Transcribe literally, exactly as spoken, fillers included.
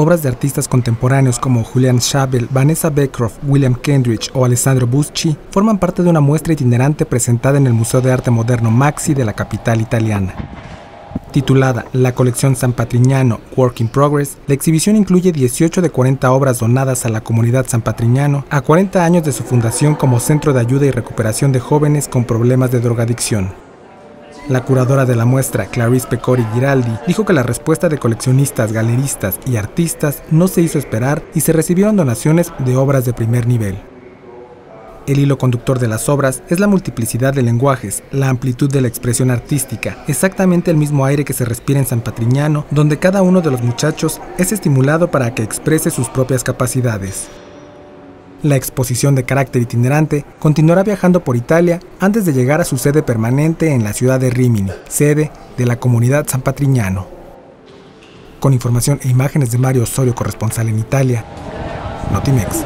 obras de artistas contemporáneos como Julian Schnabel, Vanessa Becroft, William Kendridge o Alessandro Busci forman parte de una muestra itinerante presentada en el Museo de Arte Moderno Maxi de la capital italiana. Titulada La colección San Patrignano, Work in Progress, la exhibición incluye dieciocho de cuarenta obras donadas a la comunidad San Patrignano a cuarenta años de su fundación como centro de ayuda y recuperación de jóvenes con problemas de drogadicción. La curadora de la muestra, Clarice Pecori Giraldi, dijo que la respuesta de coleccionistas, galeristas y artistas no se hizo esperar y se recibieron donaciones de obras de primer nivel. El hilo conductor de las obras es la multiplicidad de lenguajes, la amplitud de la expresión artística, exactamente el mismo aire que se respira en San Patrignano, donde cada uno de los muchachos es estimulado para que exprese sus propias capacidades. La exposición de carácter itinerante continuará viajando por Italia antes de llegar a su sede permanente en la ciudad de Rimini, sede de la comunidad San Patrignano. Con información e imágenes de Mario Osorio, corresponsal en Italia, Notimex.